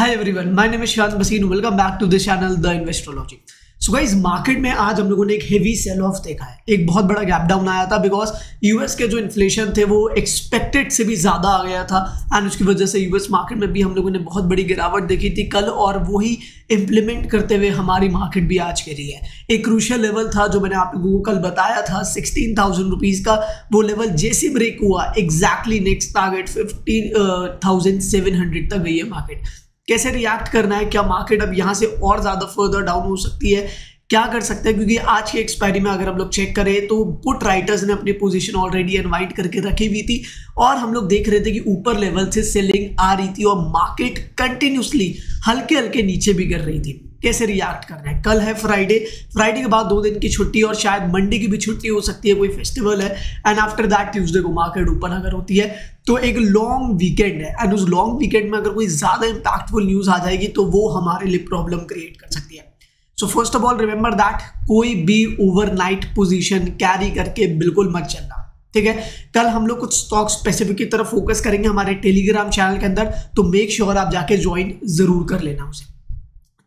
Hi everyone, my name is Shivanshu Bhasin. Welcome back to this channel, The Investrology. So guys, market में आज हम लोगों ने एक हेवी सेल ऑफ देखा है, एक बहुत बड़ा गैप डाउन आया था बिकॉज यूएस के जो इन्फ्लेशन थे वो एक्सपेक्टेड से भी ज़्यादा आ गया था एंड उसकी वजह से यूएस मार्केट में भी हम लोगों ने बहुत बड़ी गिरावट देखी थी कल और वही इम्प्लीमेंट करते हुए हमारी मार्केट भी आज गिरी है। एक क्रूशियल लेवल था जो मैंने आप लोगों को कल बताया था 16,000 रुपीज़ का, वो लेवल जैसे ब्रेक हुआ एग्जैक्टली नेक्स्ट टारगेट 15,700 तक गई है मार्केट। कैसे रिएक्ट करना है, क्या मार्केट अब यहाँ से और ज़्यादा फर्दर डाउन हो सकती है, क्या कर सकते हैं, क्योंकि आज के एक्सपायरी में अगर हम लोग चेक करें तो पुट राइटर्स ने अपनी पोजीशन ऑलरेडी इनवाइट करके रखी हुई थी और हम लोग देख रहे थे कि ऊपर लेवल से सेलिंग आ रही थी और मार्केट कंटिन्यूसली हल्के हल्के नीचे भी गिर रही थी। कैसे रिएक्ट करना है, कल है फ्राइडे, फ्राइडे के बाद 2 दिन की छुट्टी और शायद मंडे की भी छुट्टी हो सकती है, कोई फेस्टिवल है एंड आफ्टर दैट ट्यूसडे को मार्केट ओपन अगर होती है तो एक लॉन्ग वीकेंड है एंड उस लॉन्ग वीकेंड में अगर कोई ज़्यादा इम्पैक्टफुल न्यूज़ आ जाएगी तो वो हमारे लिए प्रॉब्लम क्रिएट कर सकती है। So first of all remember that कोई भी ओवरनाइट पोजीशन कैरी करके बिल्कुल मत चलना, ठीक है। कल हम लोग कुछ स्टॉक स्पेसिफिक की तरफ फोकस करेंगे हमारे टेलीग्राम चैनल के अंदर, तो मेक श्योर आप जाके ज्वाइन जरूर कर लेना उसे।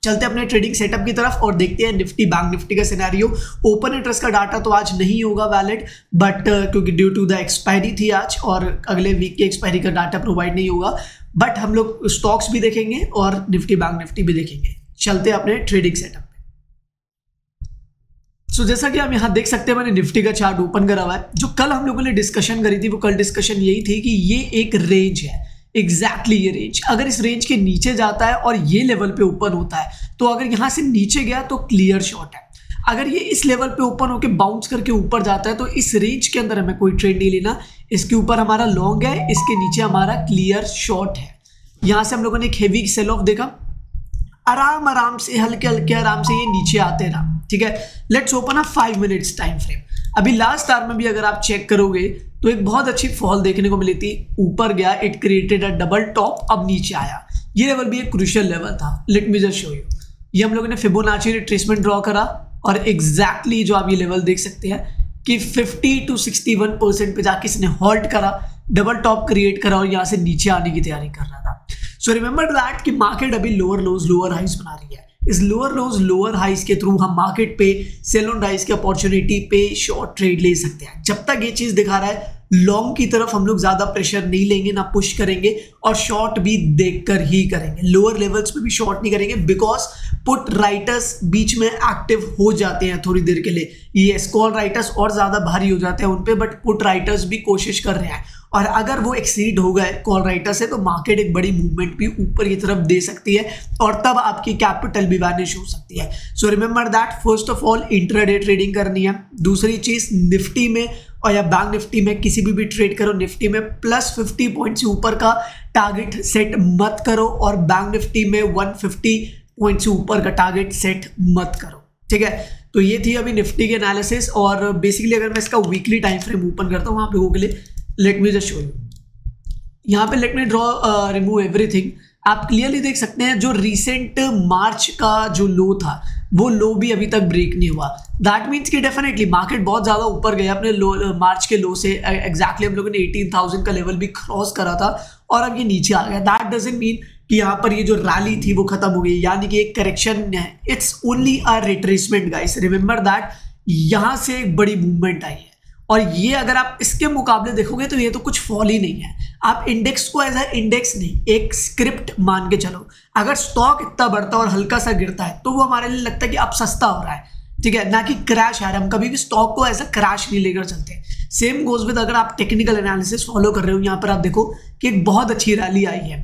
चलते हैं अपने ट्रेडिंग सेटअप की तरफ और देखते हैं निफ्टी बैंक निफ्टी का सिनेरियो। ओपन इंटरेस्ट का डाटा तो आज नहीं होगा वैलिड, बट क्योंकि ड्यू टू द एक्सपायरी थी आज और अगले वीक के एक्सपायरी का डाटा प्रोवाइड नहीं होगा, बट हम लोग स्टॉक्स भी देखेंगे और निफ्टी बैंक निफ्टी भी देखेंगे। चलते हैं अपने ट्रेडिंग सेटअप। सो जैसा कि हम यहाँ देख सकते हैं मैंने निफ्टी का चार्ट ओपन करा हुआ है। जो कल हम लोगों ने डिस्कशन करी थी वो कल डिस्कशन यही थी कि ये एक रेंज है, एग्जैक्टली ये रेंज, अगर इस रेंज के नीचे जाता है और ये लेवल पे ओपन होता है तो अगर यहाँ से नीचे गया तो क्लियर शॉट है। अगर ये इस लेवल पे ओपन होकर बाउंस करके ऊपर जाता है तो इस रेंज के अंदर हमें कोई ट्रेड नहीं लेना, इसके ऊपर हमारा लॉन्ग है, इसके नीचे हमारा क्लियर शॉट है। यहाँ से हम लोगों ने एक हेवी सेल ऑफ देखा, आराम आराम से हल्के हल्के आराम से ये नीचे आते रहा, ठीक है। Let's open up 5 minutes time frame. अभी लास्ट आवर में भी अगर आप चेक करोगे तो एक बहुत अच्छी फॉल देखने को मिली थी, ऊपर गया, it created a double top, अब नीचे आया। ये लेवल भी एक क्रूशियल लेवल था, let me just show you. ये हम लोगों ने फिबोनाची रिट्रेसमेंट ड्रॉ करा और एग्जैक्टली जो आप ये लेवल देख सकते हैं कि 50 to 61% पे जाके इसने हॉल्ट करा, डबल टॉप क्रिएट करा और यहाँ से नीचे आने की तैयारी कर रहा था। सो रिमेंबर दैट कि मार्केट अभी लोअर लोज लोअर हाइज बना रही है, इस लोअर लोज लोअर हाइज के थ्रू हम मार्केट पे सेल ऑन राइज की अपॉर्चुनिटी पे शॉर्ट ट्रेड ले सकते हैं। जब तक ये चीज़ दिखा रहा है लॉन्ग की तरफ हम लोग ज़्यादा प्रेशर नहीं लेंगे, ना पुश करेंगे और शॉर्ट भी देखकर ही करेंगे, लोअर लेवल्स पे भी शॉर्ट नहीं करेंगे बिकॉज पुट राइटर्स बीच में एक्टिव हो जाते हैं थोड़ी देर के लिए। यस, कॉल राइटर्स और ज़्यादा भारी हो जाते हैं उन पर, बट पुट राइटर्स भी कोशिश कर रहे हैं और अगर वो एक्सीड हो गए कॉल राइटर्स से तो मार्केट एक बड़ी मूवमेंट भी ऊपर की तरफ दे सकती है और तब आपकी कैपिटल भी वैनिश हो सकती है। So remember that first of all intraday trading करनी है। दूसरी चीज़, निफ्टी में और या बैंक निफ्टी में किसी भी ट्रेड करो, निफ्टी में +50 पॉइंट से ऊपर का टारगेट सेट मत करो और बैंक निफ्टी में 150 पॉइंट से ऊपर का टारगेट सेट मत करो, ठीक है। तो ये थी अभी निफ्टी के एनालिसिस और बेसिकली अगर मैं इसका वीकली टाइम फ्रेम ओपन करता हूँ आप लोगों के लिए, let me just show you. यहाँ पे let me draw remove everything, आप क्लियरली देख सकते हैं जो रिसेंट मार्च का जो लो था वो लो भी अभी तक ब्रेक नहीं हुआ। दैट मीन्स कि डेफिनेटली मार्केट बहुत ज़्यादा ऊपर गया अपने लो, मार्च के लो से। एग्जैक्टली हम लोगों ने 18,000 का लेवल भी क्रॉस करा था और अब ये नीचे आ गया। दैट डजंट मीन कि यहाँ पर ये जो रैली थी वो खत्म हो गई, यानी कि एक करेक्शन है, it's only a retracement guys. Remember that यहाँ से एक बड़ी मूवमेंट आई है और ये अगर आप इसके मुकाबले देखोगे तो ये तो कुछ फॉल ही नहीं है। आप इंडेक्स को एज अ इंडेक्स नहीं, एक स्क्रिप्ट मान के चलो। अगर स्टॉक इतना बढ़ता और हल्का सा गिरता है तो वो हमारे लिए लगता है कि अब सस्ता हो रहा है, ठीक है, ना कि क्रैश आ रहा है। हम कभी भी स्टॉक को एज अ क्रैश नहीं लेकर चलते। सेम गोज विद अगर आप टेक्निकल एनालिसिस फॉलो कर रहे हो, यहाँ पर आप देखो कि एक बहुत अच्छी रैली आई है,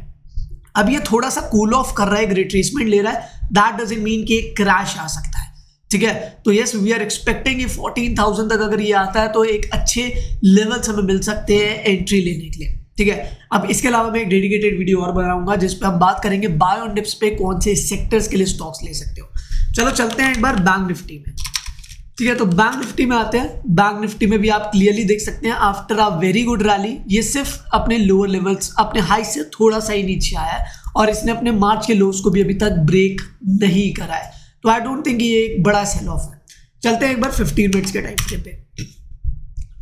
अब ये थोड़ा सा कूल ऑफ कर रहा है, एक रिट्रेसमेंट ले रहा है। दैट डजंट मीन कि एक क्रैश आ सकता है, ठीक है। तो येस, वी आर एक्सपेक्टिंग 14,000 तक अगर ये आता है तो एक अच्छे लेवल्स हमें मिल सकते हैं एंट्री लेने के लिए, ठीक है। अब इसके अलावा मैं एक डेडिकेटेड वीडियो और बनाऊंगा जिस पे हम बात करेंगे बाय ऑन डिप्स पे कौन से सेक्टर्स के लिए स्टॉक्स ले सकते हो। चलो चलते हैं एक बार बैंक निफ्टी में, ठीक है। तो बैंक निफ्टी में आते हैं, बैंक निफ्टी में भी आप क्लियरली देख सकते हैं after a very good rally ये सिर्फ अपने लोअर लेवल्स, अपने हाई से थोड़ा सा ही नीचे आया है और इसने अपने मार्च के लोस को भी अभी तक ब्रेक नहीं करा है, तो आई डोंट थिंक ये एक बड़ा सेल ऑफ है। चलते हैं एक बार 15 मिनट्स के टाइम फ्रेम पे।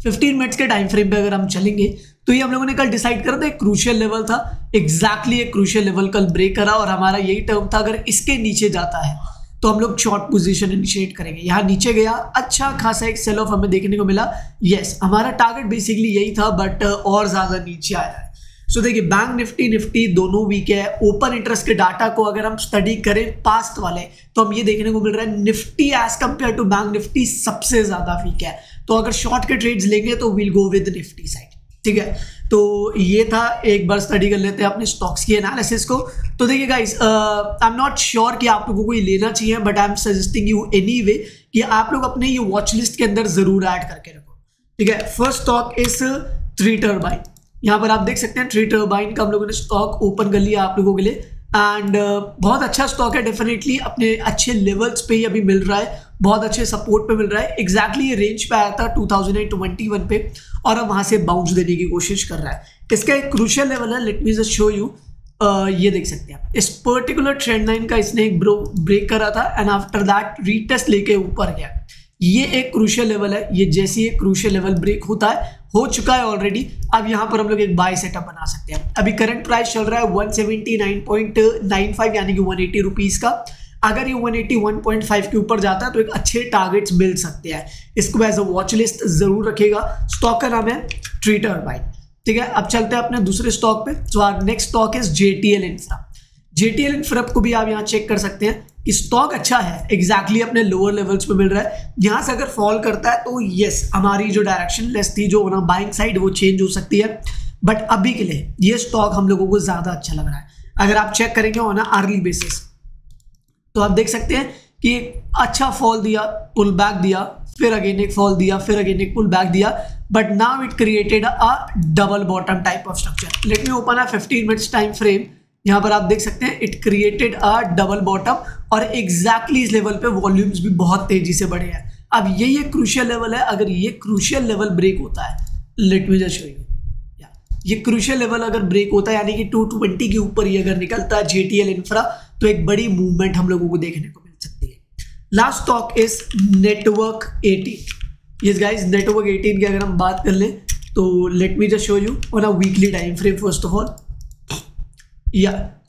15 मिनट्स के टाइम फ्रेम पे अगर हम चलेंगे तो ये हम लोगों ने कल डिसाइड करा था, एक क्रूशियल लेवल था, एग्जैक्टली एक क्रूशियल लेवल कल ब्रेक करा और हमारा यही टर्म था अगर इसके नीचे जाता है तो हम लोग शॉर्ट पोजीशन इनिशिएट करेंगे। यहाँ नीचे गया, अच्छा खासा एक सेल ऑफ हमें देखने को मिला। यस, हमारा टारगेट बेसिकली यही था बट और ज़्यादा नीचे आया है। सो देखिए बैंक निफ्टी निफ्टी दोनों वीक है। ओपन इंटरेस्ट के डाटा को अगर हम स्टडी करें पास्ट वाले तो हम ये देखने को मिल रहा है Nifty as compare to bank Nifty सबसे ज़्यादा वीक है। तो अगर शॉर्ट के ट्रेड्स लेंगे तो we'll go with Nifty side, ठीक है। तो ये था, एक बार स्टडी कर लेते हैं अपने स्टॉक्स की एनालिसिस को। तो देखिए guys, I am not sure कि आप लोगों को ये लेना चाहिए but I am suggesting you anyway कि आप लोग अपने ये वॉच लिस्ट के अंदर ज़रूर ऐड करके रखो, ठीक है। First stock is three turbine. यहाँ पर आप देख सकते हैं थ्री टर्बाइन का हम लोगों ने स्टॉक ओपन कर लिया आप लोगों के लिए एंड बहुत अच्छा स्टॉक है। डेफिनेटली अपने अच्छे लेवल्स पे ही अभी मिल रहा है, बहुत अच्छे सपोर्ट पे मिल रहा है। एग्जैक्टली ये रेंज पे आया था 2021 पे और अब वहाँ से बाउंस देने की कोशिश कर रहा है। इसका एक क्रूशियल लेवल है, let me just show you. ये देख सकते हैं आप, इस पर्टिकुलर ट्रेंड लाइन का इसने एक ब्रेक करा था एंड आफ्टर दैट रीटेस्ट लेके ऊपर गया। ये एक क्रूशियल लेवल है, ये जैसी एक क्रूशियल लेवल ब्रेक होता है, हो चुका है ऑलरेडी। अब यहाँ पर हम लोग एक बाय सेटअप बना सकते हैं। अभी करंट प्राइस चल रहा है 179.95 यानी कि 180 रुपीस का। अगर ये 181.5 के ऊपर जाता है तो एक अच्छे टारगेट्स मिल सकते हैं। इसको एज अ वॉच लिस्ट जरूर रखेगा। स्टॉक का नाम है ट्विटर बाय, ठीक है। अब चलते हैं अपने दूसरे स्टॉक पे। तो our next stock is JTL infra. JTL infra को भी आप यहाँ चेक कर सकते हैं कि स्टॉक अच्छा है, एग्जैक्टली अपने लोअर लेवल्स पे मिल रहा है। यहाँ से अगर फॉल करता है तो यस, हमारी जो डायरेक्शन लेस थी, जो होना बाइंग साइड, वो चेंज हो सकती है बट अभी के लिए ये स्टॉक हम लोगों को ज़्यादा अच्छा लग रहा है। अगर आप चेक करेंगे ऑन अर्ली बेसिस तो आप देख सकते हैं कि अच्छा फॉल दिया, पुल बैक दिया, फिर अगेन एक फॉल दिया, फिर अगेन एक पुल बैक दिया but now it created a double bottom type of structure. Let me open a 15 minutes time frame. यहाँ पर आप देख सकते हैं it created a double bottom और एग्जैक्टली इस लेवल पे वॉल्यूम्स भी बहुत तेजी से बढ़े हैं। अब ये क्रूशियल लेवल है, अगर ये क्रूशियल लेवल ब्रेक होता है, let me just show you, ये क्रूशियल लेवल अगर ब्रेक होता है यानी कि 220 के ऊपर ये अगर निकलता है JTL इंफ्रा तो एक बड़ी मूवमेंट हम लोगों को देखने को मिल सकती है। Last stock is network 18। Yes guys, network 18 की अगर हम बात कर लें तो let me just show you on a weekly time frame. First of all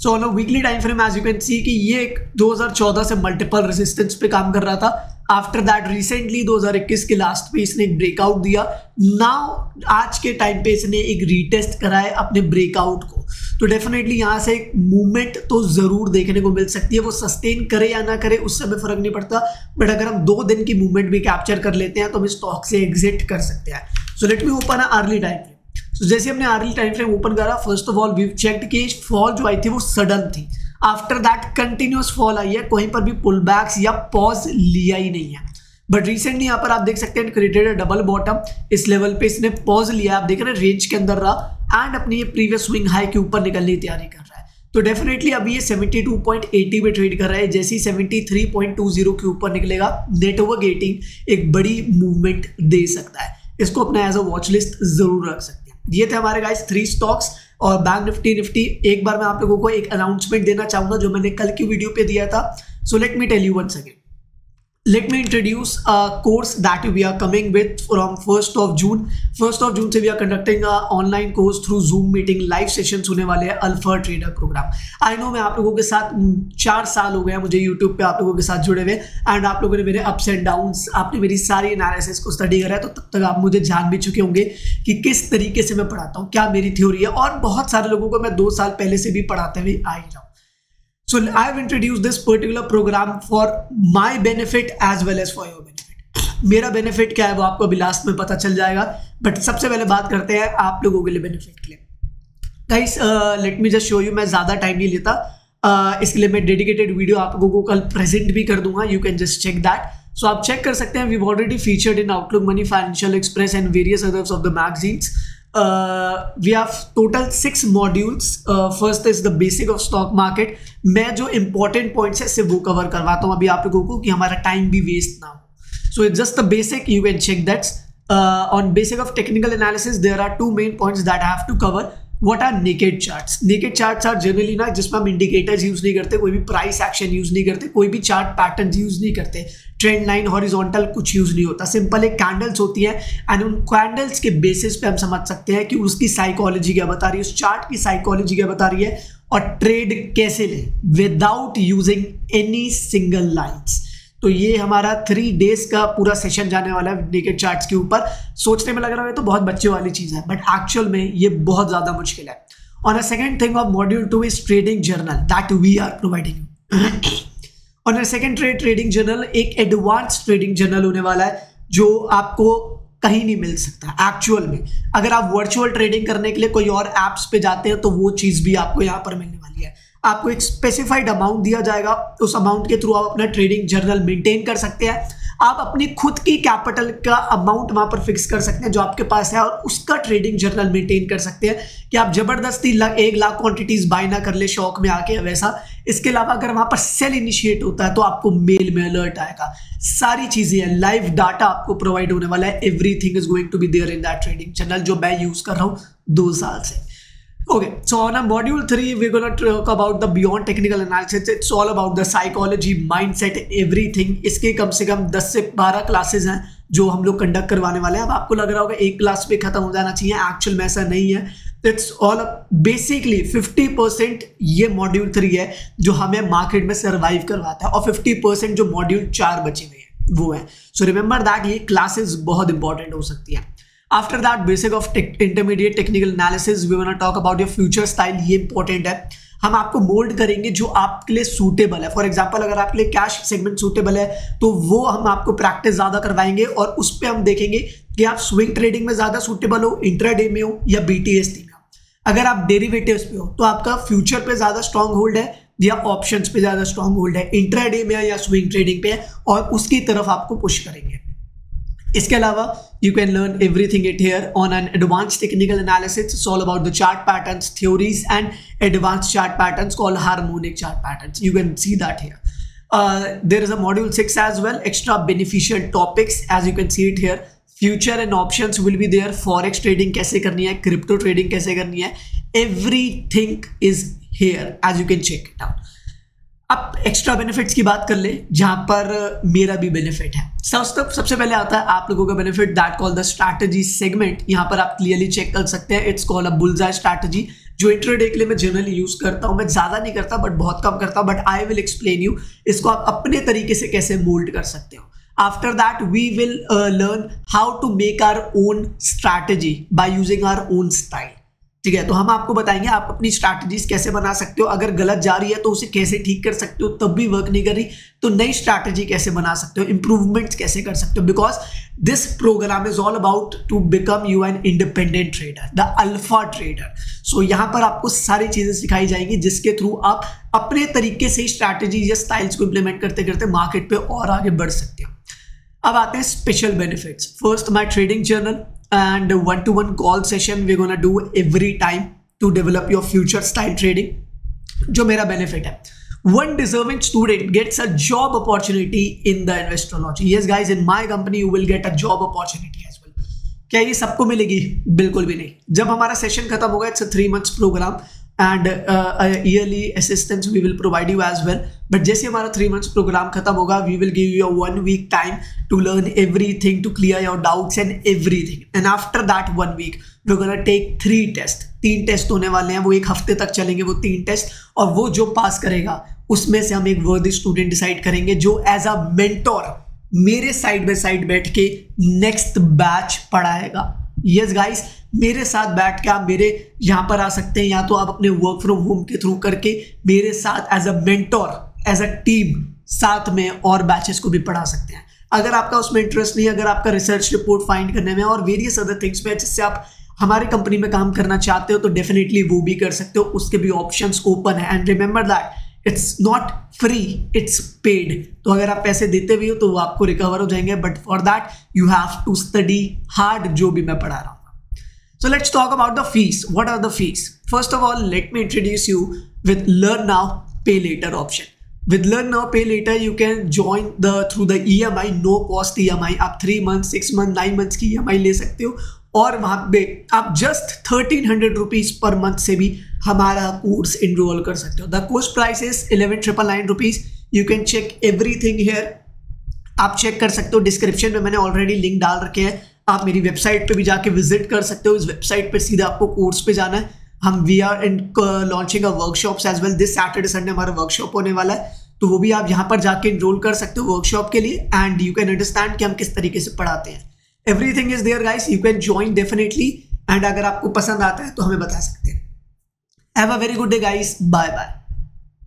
so on weekly time frame as you can see कि ये 2014 से मल्टीपल रेजिस्टेंस पे काम कर रहा था। आफ्टर दैट रिसेंटली 2021 के लास्ट पे इसने एक ब्रेकआउट दिया। नाउ आज के टाइम पे इसने एक रीटेस्ट करा है अपने ब्रेकआउट को, तो डेफिनेटली यहाँ से एक मूवमेंट तो ज़रूर देखने को मिल सकती है। वो सस्टेन करे या ना करे उससे हमें फ़र्क नहीं पड़ता बट अगर हम 2 दिन की मूवमेंट भी कैप्चर कर लेते हैं तो हम स्टॉक से एग्जिट कर सकते हैं। So let me open hourly time frame. तो जैसे हमने अर्ली टाइम फ्रेम ओपन करा, first of all we checked कि फॉल जो आई थी वो सडन थी। आफ्टर दैट कंटिन्यूस फॉल आई है, कहीं पर भी पुल बैक्स या पॉज लिया ही नहीं है बट रिसेंटली यहाँ पर आप देख सकते हैं क्रिएटेड अ डबल बॉटम। इस लेवल पे इसने पॉज लिया, आप देख रहे हैं रेंज के अंदर रहा एंड अपनी ये प्रीवियस स्विंग हाई के ऊपर निकलने की तैयारी कर रहा है। तो डेफिनेटली अभी ये 72.80 पे ट्रेड कर रहा है। जैसे ही 73.20 के ऊपर निकलेगा नेटवर्क 18 एक बड़ी मूवमेंट दे सकता है। इसको अपना एज अ वॉच लिस्ट जरूर रख सकते हैं। ये थे हमारे गाइस 3 स्टॉक्स और बैंक निफ्टी निफ्टी। एक बार मैं आप लोगों को एक अनाउंसमेंट देना चाहूंगा जो मैंने कल की वीडियो पे दिया था। So let me tell you once again, let me introduce a course that we are coming with from 1st of June। 1st of June से we are conducting online course through Zoom meeting, live sessions होने वाले हैं, alpha trader programme. I know मैं आप लोगों के साथ 4 साल हो गए हैं मुझे यूट्यूब पे आप लोगों के साथ जुड़े हुए एंड आप लोगों ने मेरे अप्स एंड डाउन्स, आपने मेरी सारी एनालिसिस को स्टडी करा है तो तब तक आप मुझे जान भी चुके होंगे कि किस तरीके से मैं पढ़ाता हूँ, क्या मेरी थ्योरी है और बहुत सारे लोगों को मैं 2 साल पहले से भी पढ़ाते हुए आ ही रहा हूँ। So I have introduced this particular program for my benefit as well as for your benefit. मेरा बेनिफिट क्या है वो आपको अभी लास्ट में पता चल जाएगा बट सबसे पहले बात करते हैं आप लोगों के लिए बेनिफिट के लिए। Guys let me just show you, मैं ज़्यादा टाइम नहीं लेता, इसके लिए मैं डेडिकेटेड वीडियो आप लोगों को कल प्रेजेंट भी कर दूंगा। You can just check that. So आप चेक कर सकते हैं, we already featured in Outlook Money, Financial Express and various others of the magazines. We have total 6 modules. First is the basic of stock market. मैं जो important points है सिर्फ वो cover करवाता हूँ अभी आप लोगों को कि हमारा time भी waste ना हो। So it's just the basic. You can check that. On basic of technical analysis, there are 2 main points that I have to cover. What are naked charts? Naked charts are generally ना जिसमें हम indicators use नहीं करते, कोई भी price action use नहीं करते, कोई भी चार्ट पैटर्न यूज नहीं करते, ट्रेंड लाइन हॉरिजॉन्टल कुछ यूज नहीं होता, सिंपल एक कैंडल्स होती है एंड उन कैंडल्स के बेसिस पे हम समझ सकते हैं कि उसकी साइकोलॉजी क्या बता रही है, उस चार्ट की साइकोलॉजी क्या बता रही है और ट्रेड कैसे लें without using any single lines. तो ये हमारा 3 डेज का पूरा सेशन जाने वाला है नेकेड चार्ट्स के ऊपर। सोचने में लग रहा है तो बहुत बच्चे वाली चीज़ है बट एक्चुअल में ये बहुत ज़्यादा मुश्किल है। और a second thing of module 2 is trading journal that we are providing. और सेकंड ट्रेडिंग जर्नल एक एडवांस ट्रेडिंग जर्नल होने वाला है जो आपको कहीं नहीं मिल सकता एक्चुअल में। अगर आप वर्चुअल ट्रेडिंग करने के लिए कोई और ऐप्स पे जाते हैं तो वो चीज़ भी आपको यहाँ पर मिलने वाली है। आपको एक स्पेसिफाइड अमाउंट दिया जाएगा, उस अमाउंट के थ्रू आप अपना ट्रेडिंग जर्नल मेंटेन कर सकते हैं, आप अपनी खुद की कैपिटल का अमाउंट वहाँ पर फिक्स कर सकते हैं जो आपके पास है और उसका ट्रेडिंग जर्नल मेंटेन कर सकते हैं कि आप ज़बरदस्ती 1 लाख क्वांटिटीज़ बाय ना कर ले शौक में आके वैसा। इसके अलावा अगर वहाँ पर सेल इनिशिएट होता है तो आपको मेल में अलर्ट आएगा, सारी चीज़ें हैं, लाइव डाटा आपको प्रोवाइड होने वाला है। Everything is going to be there in that trading journal जो मैं यूज़ कर रहा हूँ 2 साल से। Okay, so on a module 3, we're going to talk about the beyond technical analysis. It's all about the psychology, mindset, everything. इसके कम से कम 10 से 12 क्लासेस हैं जो हम लोग कंडक्ट करवाने वाले हैं। अब आपको लग रहा होगा एक क्लास में खत्म हो जाना चाहिए, एक्चुअल में ऐसा नहीं है। इट्स ऑल बेसिकली 50% ये मॉड्यूल 3 है जो हमें मार्केट में सर्वाइव करवाता है और 50% जो मॉड्यूल 4 बचे हुए हैं वो है। सो रिमेंबर दैट ये क्लासेस बहुत इंपॉर्टेंट हो सकती है। After that basic of intermediate technical analysis we want to talk about your future style, ये इंपॉर्टेंट है। हम आपको मोल्ड करेंगे जो आपके लिए सूटेबल है। फॉर एग्जांपल अगर आपके लिए कैश सेगमेंट सूटेबल है तो वो हम आपको प्रैक्टिस ज़्यादा करवाएंगे और उस पर हम देखेंगे कि आप स्विंग ट्रेडिंग में ज़्यादा सूटेबल हो, इंट्राडे में हो या BTST में हो। अगर आप डेरिवेटिव्स पे हो तो आपका फ्यूचर पे ज़्यादा स्ट्रॉन्ग होल्ड है या ऑप्शंस पे ज़्यादा स्ट्रॉन्ग होल्ड है, इंट्राडे में है या स्विंग ट्रेडिंग पे है और उसकी तरफ आपको पुश करेंगे। इसके अलावा you can learn everything it here on an advance technical analysis. It's all about the chart patterns, theories and advance chart patterns called harmonic chart patterns, you can see that here. There is a module 6 as well, extra beneficial topics as you can see it here. Future and options will be there, forex trading कैसे करनी है, crypto trading कैसे करनी है, everything is here as you can check it out. अब extra benefits की बात कर ले जहाँ पर मेरा भी बेनिफिट है। सबसे पहले आता है आप लोगों का benefit that call the strategy segment. यहाँ पर आप क्लियरली चेक कर सकते हैं, it's call a bullseye strategy जो इंट्राडे के लिए मैं जनरली यूज करता हूँ। मैं ज़्यादा नहीं करता बट बहुत कम करता, but I will explain you इसको आप अपने तरीके से कैसे मोल्ड कर सकते हो। After that, we will learn how to make our own strategy by using our own style. ठीक है, तो हम आपको बताएंगे आप अपनी स्ट्रैटेजीज कैसे बना सकते हो, अगर गलत जा रही है तो उसे कैसे ठीक कर सकते हो, तब भी वर्क नहीं कर रही तो नई स्ट्रैटेजी कैसे बना सकते हो, इंप्रूवमेंट्स कैसे कर सकते हो। Because this program is all about to become you an independent trader, the alpha trader. So यहाँ पर आपको सारी चीज़ें सिखाई जाएंगी जिसके थ्रू आप अपने तरीके से स्ट्रैटेजी या स्टाइल्स को इम्प्लीमेंट करते करते मार्केट पर और आगे बढ़ सकते हो। अब आते हैं special benefits. First, my trading journal and one-to-one call session we're gonna do every time to develop your future style trading, जो मेरा benefit है। One deserving student gets a job opportunity in the Investrology. Yes guys, in my company you will get a job opportunity as well. क्या ये सबको मिलेगी? बिल्कुल भी नहीं। जब हमारा सेशन खत्म होगा, it's a 3 months program and a yearly assistance we will provide you as well. But जैसे हमारा 3 months program खत्म होगा, we will give you a 1 week time to learn everything, to clear your doubts and everything. And after that 1 week, we're gonna take 3 tests. 3 test होने वाले हैं, वो एक हफ्ते तक चलेंगे वो 3 टेस्ट, और वो जो पास करेगा उसमें से हम एक वर्दी स्टूडेंट डिसाइड करेंगे जो एज अ मेंटोर मेरे साइड बाय साइड बैठ के नेक्स्ट बैच पढ़ाएगा। यस गाइस, मेरे साथ बैठ के आप मेरे यहाँ पर आ सकते हैं, या तो आप अपने वर्क फ्रॉम होम के थ्रू करके मेरे साथ as a mentor as a team साथ में और बैचेस को भी पढ़ा सकते हैं। अगर आपका उसमें इंटरेस्ट नहीं है, अगर आपका रिसर्च रिपोर्ट फाइंड करने में और वेरियस अदर थिंग्स में जिससे आप हमारे कंपनी में काम करना चाहते हो तो डेफिनेटली वो भी कर सकते हो, उसके भी ऑप्शंस ओपन है। And remember that it's not free, it's paid. तो अगर आप पैसे देते भी हो तो वो आपको रिकवर हो जाएंगे, but for that you have to study hard जो भी मैं पढ़ा रहा हूँ। So let's talk about the fees. What are the fees? First of all, let me introduce you with Learn Now, Pay Later option. With Learn Now, Pay Later, you can join through the EMI, no cost EMI. आप 3 months, 6 months, 9 months की EMI ले सकते हो और वहाँ पे आप just 1300 rupees per month से भी हमारा कोर्स इनरोल कर सकते हो। The course price is 11,999 rupees. You can check everything here, आप चेक कर सकते हो। डिस्क्रिप्शन में मैंने ऑलरेडी लिंक डाल रखे हैं, आप मेरी वेबसाइट पे भी जाके विजिट कर सकते हो। इस वेबसाइट पे सीधा आपको कोर्स पे जाना है। हम we are in launching a workshops as well, this Saturday Sunday हमारा वर्कशॉप होने वाला है, तो वो भी आप यहाँ पर जाके इनरोल कर सकते हो वर्कशॉप के लिए, एंड यू कैन अंडरस्टैंड कि हम किस तरीके से पढ़ाते हैं। Everything is there guys, you can join definitely, and अगर आपको पसंद आता है तो हमें बता सकते हैं। Have a very good day guys, bye bye.